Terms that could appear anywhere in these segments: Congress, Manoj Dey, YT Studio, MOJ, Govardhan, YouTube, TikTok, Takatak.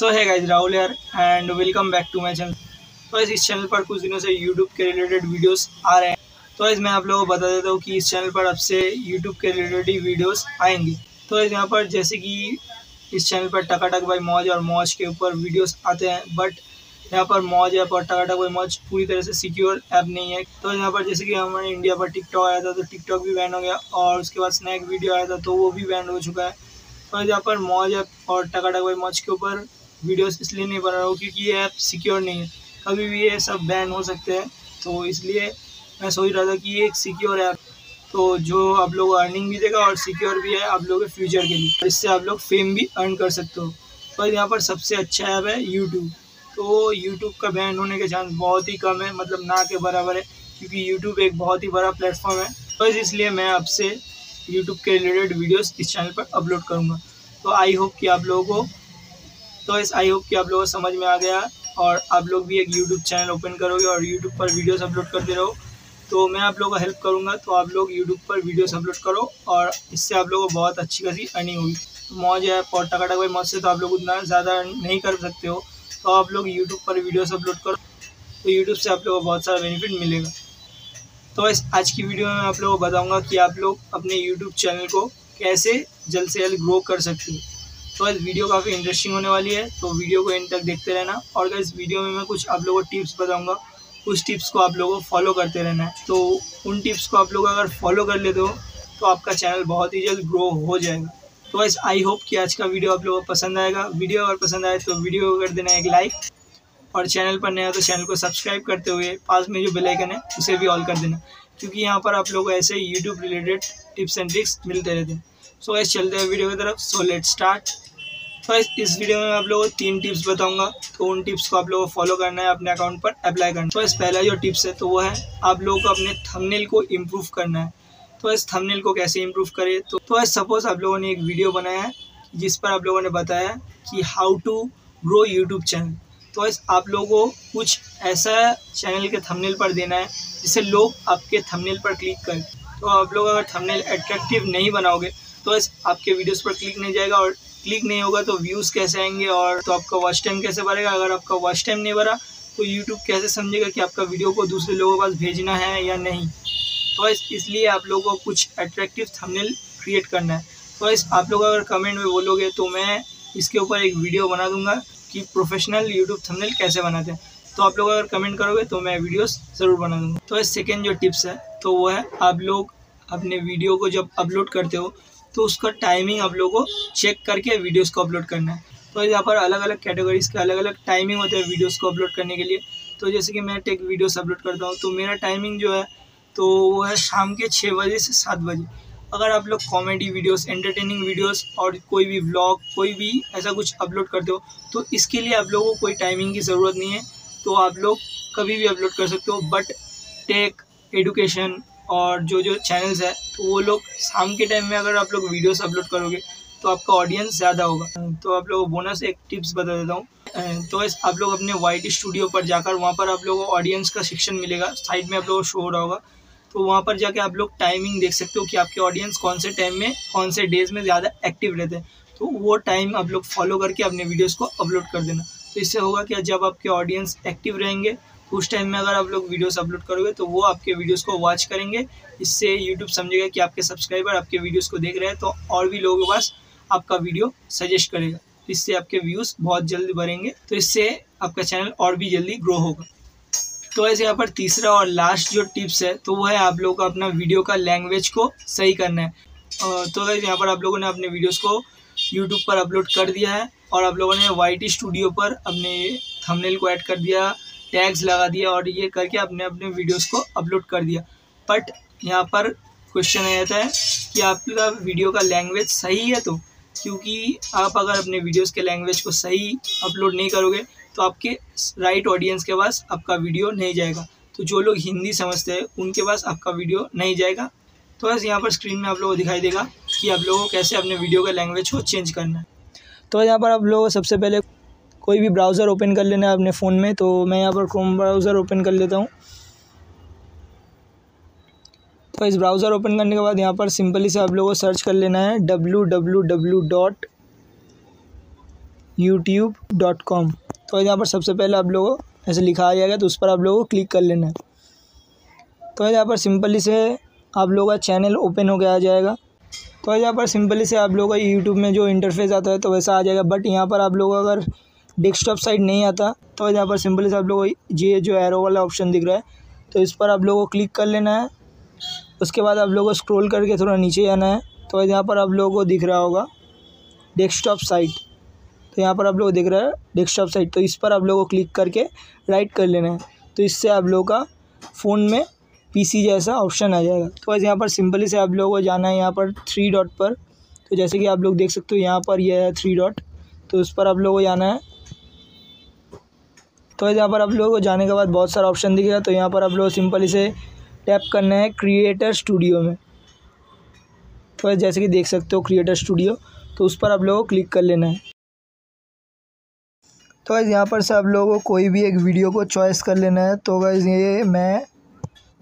सो है गाइस राहुल यार and welcome back to my channel. तो इस चैनल पर कुछ दिनों से यूट्यूब के रिलेटेड वीडियोस आ रहे हैं, तो गाइस मैं आप लोगों को बता देता हूँ कि इस चैनल पर अब से यूट्यूब के रिलेटेड ही वीडियोज़ आएंगी। तो गाइस यहाँ पर जैसे कि इस चैनल पर टकाटक बाई मौज और मौज के ऊपर वीडियोज़ आते हैं, बट यहाँ पर मौज ऐप और टकाटक बाई मौज पूरी तरह से सिक्योर ऐप नहीं है। तो यहाँ पर जैसे कि हमारे इंडिया पर टिकटॉक आया था तो टिकटॉक भी बैन हो गया, और उसके बाद स्नैक वीडियो आया था तो वो भी बैन हो चुका है। तो यहाँ पर मौज ऐप और टकाटक बाई मौज के ऊपर वीडियोस इसलिए नहीं बना रहा हूँ क्योंकि ये ऐप सिक्योर नहीं है, कभी भी ये सब बैन हो सकते हैं। तो इसलिए मैं सोच रहा था कि ये एक सिक्योर ऐप तो जो आप लोग अर्निंग भी देगा और सिक्योर भी है आप लोगों के फ्यूचर के लिए, इससे आप लोग फेम भी अर्न कर सकते हो। तो यहाँ पर सबसे अच्छा ऐप है यूट्यूब। तो यूट्यूब का बैन होने के चांस बहुत ही कम है, मतलब ना के बराबर है, क्योंकि यूट्यूब एक बहुत ही बड़ा प्लेटफॉर्म है। तो इसलिए मैं आपसे यूट्यूब के रिलेटेड वीडियोस इस चैनल पर अपलोड करूँगा। तो आई होप कि आप लोगों को समझ में आ गया और आप लोग भी एक यूट्यूब चैनल ओपन करोगे और यूट्यूब पर वीडियोस अपलोड करते रहो तो मैं आप लोगों को हेल्प करूँगा। तो आप लोग यूट्यूब पर वीडियोस अपलोड करो और इससे आप लोगों को बहुत अच्छी खासी अर्निंग होगी। मौज ऐप और टकाटक बाई मौज से तो आप लोग उतना ज़्यादा नहीं कर सकते हो, तो आप लोग यूट्यूब पर वीडियोस अपलोड करो तो यूट्यूब से आप लोगों को बहुत सारा बेनिफिट मिलेगा। तो इस आज की वीडियो में मैं आप लोगों को बताऊंगा कि आप लोग अपने यूट्यूब चैनल को कैसे जल्द से जल्द ग्रो कर सकते हो। तो इस वीडियो काफ़ी इंटरेस्टिंग होने वाली है, तो वीडियो को एंड तक देखते रहना। और इस वीडियो में मैं कुछ आप लोगों को टिप्स बताऊँगा, उस टिप्स को आप लोगों को फॉलो करते रहना है। तो उन टिप्स को आप लोग अगर फॉलो कर लेते हो तो आपका चैनल बहुत ही जल्द ग्रो हो जाएगा। तो गाइस आई होप कि आज का वीडियो आप लोगों को पसंद आएगा। वीडियो अगर पसंद आए तो वीडियो को कर देना एक लाइक, और चैनल पर नया तो चैनल को सब्सक्राइब करते हुए पास में जो बेल आइकन है उसे भी ऑल कर देना, क्योंकि यहाँ पर आप लोगों को ऐसे YouTube related tips and tricks मिलते रहते हैं। सो गाइस चलते हैं वीडियो की तरफ। So let start. तो इस वीडियो में आप लोगों को 3 टिप्स बताऊँगा, तो उन टिप्स को आप लोगों को फॉलो करना है, अपने अकाउंट पर अप्लाई करना है। तो पहला जो टिप्स है तो वो है आप लोगों को अपने थंबनेल को इम्प्रूव करना है। तो इस थंबनेल को कैसे इम्प्रूव करें, तो सपोज़ आप लोगों ने एक वीडियो बनाया है जिस पर आप लोगों ने बताया कि how to grow YouTube channel. तो इस आप लोगों को कुछ ऐसा चैनल के थंबनेल पर देना है जिससे लोग आपके थंबनेल पर क्लिक करें। तो आप लोग अगर थंबनेल अट्रैक्टिव नहीं बनाओगे तो इस आपके वीडियोस पर क्लिक नहीं जाएगा, और क्लिक नहीं होगा तो व्यूज़ कैसे आएंगे, और तो आपका वॉच टाइम कैसे बढ़ेगा। अगर आपका वॉच टाइम नहीं बढ़ा तो यूट्यूब कैसे समझेगा कि आपका वीडियो को दूसरे लोगों के पास भेजना है या नहीं। तो इसलिए आप लोगों को कुछ अट्रैक्टिव थंबनेल क्रिएट करना है। तो आप लोग अगर कमेंट में बोलोगे तो मैं इसके ऊपर एक वीडियो बना दूंगा कि प्रोफेशनल यूट्यूब थंबनेल कैसे बनाते हैं। तो आप लोग अगर कमेंट करोगे तो मैं वीडियोस ज़रूर बना दूंगा। तो सेकेंड जो टिप्स है तो वो है आप लोग अपने वीडियो को जब अपलोड करते हो तो उसका टाइमिंग आप लोगों को चेक करके वीडियोज़ को अपलोड करना है। तो यहाँ पर अलग अलग कैटेगरीज़ के अलग अलग टाइमिंग होते हैं वीडियोज़ को अपलोड करने के लिए। तो जैसे कि मैं टेक वीडियोज़ अपलोड करता हूँ तो मेरा टाइमिंग जो है तो वो है शाम के 6 बजे से 7 बजे। अगर आप लोग कॉमेडी वीडियोस, एंटरटेनिंग वीडियोस और कोई भी व्लॉग, कोई भी ऐसा कुछ अपलोड करते हो तो इसके लिए आप लोगों को कोई टाइमिंग की ज़रूरत नहीं है, तो आप लोग कभी भी अपलोड कर सकते हो। बट टेक, एडुकेशन और जो चैनल्स है तो वो लोग शाम के टाइम में अगर आप लोग वीडियोस अपलोड करोगे तो आपका ऑडियंस ज़्यादा होगा। तो आप लोगों को बोनस एक टिप्स बता देता हूँ। तो आप लोग अपने YT स्टूडियो पर जाकर वहाँ पर आप लोगों को ऑडियंस का सेक्शन मिलेगा, साइड में आप लोगों को शो हो रहा होगा, तो वहाँ पर जाके आप लोग टाइमिंग देख सकते हो कि आपके ऑडियंस कौन से टाइम में, कौन से डेज़ में ज़्यादा एक्टिव रहते हैं। तो वो टाइम आप लोग फॉलो करके अपने वीडियोस को अपलोड कर देना। तो इससे होगा कि जब आपके ऑडियंस एक्टिव रहेंगे उस टाइम में अगर आप लोग वीडियोस अपलोड करोगे तो वो आपके वीडियोस को वॉच करेंगे। इससे यूट्यूब समझेगा कि आपके सब्सक्राइबर आपके वीडियोज़ को देख रहे हैं, तो और भी लोगों के पास आपका वीडियो सजेस्ट करेगा। इससे आपके व्यूज़ बहुत जल्दी बढ़ेंगे, तो इससे आपका चैनल और भी जल्दी ग्रो होगा। तो ऐसे यहाँ पर तीसरा और लास्ट जो टिप्स है तो वो है आप लोगों का अपना वीडियो का लैंग्वेज को सही करना है। तो ऐसे यहाँ पर आप लोगों ने अपने वीडियोस को यूट्यूब पर अपलोड कर दिया है और आप लोगों ने YT स्टूडियो पर अपने थंबनेल को ऐड कर दिया, टैग्स लगा दिया और ये करके अपने अपने वीडियोस को अपलोड कर दिया। बट यहाँ पर क्वेश्चन आ जाता है कि आपका वीडियो का लैंग्वेज सही है, तो क्योंकि आप अगर अपने वीडियोज़ के लैंग्वेज को सही अपलोड नहीं करोगे तो आपके राइट ऑडियंस के पास आपका वीडियो नहीं जाएगा। तो जो लोग हिंदी समझते हैं उनके पास आपका वीडियो नहीं जाएगा। तो बस यहाँ पर स्क्रीन में आप लोगों को दिखाई देगा कि आप लोगों को कैसे अपने वीडियो के लैंग्वेज को चेंज करना है। तो यहाँ पर आप लोग सबसे पहले कोई भी ब्राउज़र ओपन कर लेना है अपने फ़ोन में। तो मैं यहाँ पर क्रोम ब्राउज़र ओपन कर लेता हूँ। तो इस ब्राउज़र ओपन करने के बाद यहाँ पर सिंपली से आप लोगों को सर्च कर लेना है youtube.com। तो यहाँ पर सबसे पहले आप लोगों को ऐसे लिखा आ जाएगा, तो उस पर आप लोगों को क्लिक कर लेना है। तो यहाँ पर सिंपली से आप लोगों का चैनल ओपन होकर आ जाएगा। तो यहाँ पर सिंपली से आप लोगों का यूट्यूब में जो इंटरफेस आता है तो वैसा आ जाएगा। बट यहाँ पर आप लोग अगर डेस्कटॉप साइड नहीं आता तो यहाँ पर सिंपली से आप लोगों को ये जो एरो वाला ऑप्शन दिख रहा है तो इस पर आप लोगों को क्लिक कर लेना है। उसके बाद आप लोगों को स्क्रॉल करके थोड़ा नीचे आना है। तो यहाँ पर आप लोगों को दिख रहा होगा डेस्कटॉप साइट, तो यहाँ पर आप लोगों को दिख रहा है डेस्कटॉप साइट, तो इस पर आप लोगों को क्लिक करके राइट कर लेना है। तो इससे आप लोगों का फ़ोन में पीसी जैसा ऑप्शन आ जाएगा। तो बस यहाँ पर सिंपली से आप लोगों को जाना है यहाँ पर 3 डॉट पर। तो जैसे कि आप लोग देख सकते हो यहाँ पर यह है 3 डॉट, तो उस पर आप लोगों को जाना है। तो यहाँ पर आप लोगों को जाने के बाद बहुत सारा ऑप्शन दिखेगा, तो यहाँ पर आप लोग सिंपली से टैप करना है क्रिएटर स्टूडियो में। तो जैसे कि देख सकते हो क्रिएटर स्टूडियो, तो उस पर आप लोगों को क्लिक कर लेना है। तो गाइस यहाँ पर से आप लोगों को कोई भी एक वीडियो को चॉइस कर लेना है। तो गाइस ये मैं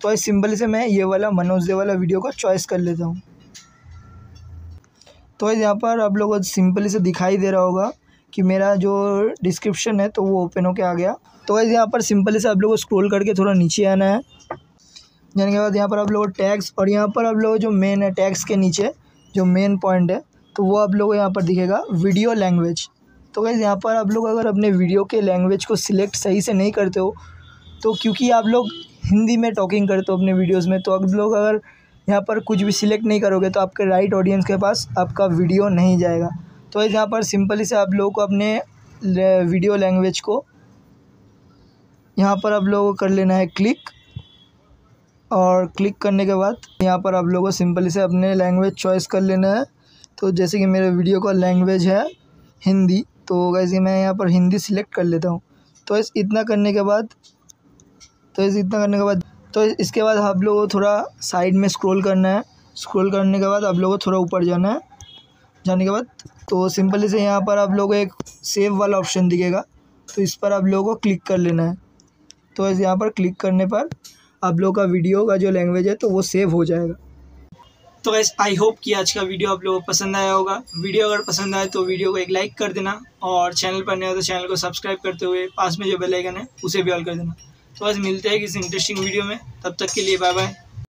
तो सिंपली से मैं ये वाला मनोज दे वाला वीडियो को चॉइस कर लेता हूँ। तो यहाँ पर आप लोगों को सिंपली से दिखाई दे रहा होगा कि मेरा जो डिस्क्रिप्शन है तो वो ओपन होके आ गया। तो गाइस यहाँ पर सिंपली से आप लोगों को स्क्रॉल करके थोड़ा नीचे आना है। जाने के बाद यहाँ पर आप लोगों टैग्स, और यहाँ पर आप लोगों जो मेन है टैग्स के नीचे जो मेन पॉइंट है तो वो आप लोगों को यहाँ पर दिखेगा वीडियो लैंग्वेज। तो गाइस यहाँ पर आप लोग अगर अपने वीडियो के लैंग्वेज को सिलेक्ट सही से नहीं करते हो, तो क्योंकि आप लोग हिंदी में टॉकिंग करते हो अपने वीडियोज़ में, तो आप लोग अगर यहाँ पर कुछ भी सिलेक्ट नहीं करोगे तो आपके राइट ऑडियंस के पास आपका वीडियो नहीं जाएगा। तो यहाँ पर सिंपली से आप लोगों को अपने वीडियो लैंग्वेज को यहाँ पर आप लोगों को कर लेना है क्लिक, और क्लिक करने के बाद यहाँ पर आप लोगों को सिंपली से अपने लैंग्वेज चॉइस कर लेना है। तो जैसे कि मेरे वीडियो का लैंग्वेज है हिंदी, तो गाइस मैं यहाँ पर हिंदी सिलेक्ट कर लेता हूँ। तो इतना करने के बाद तो इसके बाद आप लोगों को थोड़ा साइड में स्क्रॉल करना है। स्क्रॉल करने के बाद आप लोगों को थोड़ा ऊपर जाना है। जाने के बाद तो सिंपली से यहाँ पर आप लोगों को एक सेव वाला ऑप्शन दिखेगा, तो इस पर आप लोगों को क्लिक कर लेना है। तो यहाँ पर क्लिक करने पर आप लोगों का वीडियो का जो लैंग्वेज है तो वो सेव हो जाएगा। तो गाइस आई होप कि आज का वीडियो आप लोगों को पसंद आया होगा। वीडियो अगर पसंद आए तो वीडियो को एक लाइक कर देना, और चैनल पर नए हो तो चैनल को सब्सक्राइब करते हुए पास में जो बेल आइकन है उसे भी ऑल कर देना। तो गाइस मिलते हैं किसी इंटरेस्टिंग वीडियो में, तब तक के लिए बाय बाय।